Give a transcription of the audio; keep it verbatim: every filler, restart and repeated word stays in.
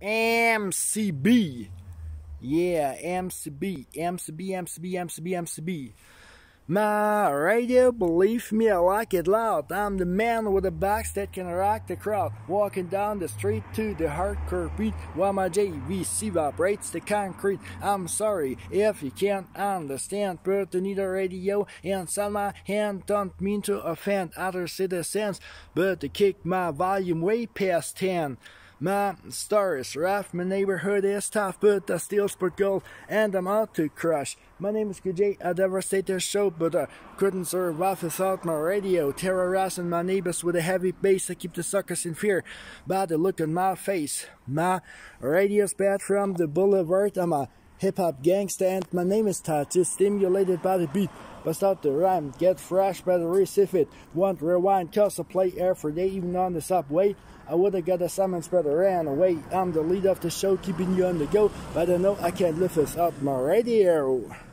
M C B. Yeah, M C B, M C B, M C B, M C B, M C B. My radio, believe me, I like it loud. I'm the man with a box that can rock the crowd. Walking down the street to the hardcore beat, while my J V C vibrates the concrete. I'm sorry if you can't understand, but you need a radio inside my hand. Don't mean to offend other citizens, but to kick my volume way past ten. My star is rough, my neighborhood is tough, but I still sport gold, and I'm out to crush. My name is K J, I devastate their show, but I couldn't survive without my radio. Terrorizing my neighbors with a heavy bass, I keep the suckers in fear by the look on my face. My radio's bad from the boulevard, I'm a hip-hop gangster, and my name is Touch. Is stimulated by the beat. Bust out the rhyme, get fresh by the receive it. Won't rewind, cause I play every day, even on the subway. I would've got a summons, but I ran away. I'm the lead of the show, keeping you on the go, but I know I can't live without my radio.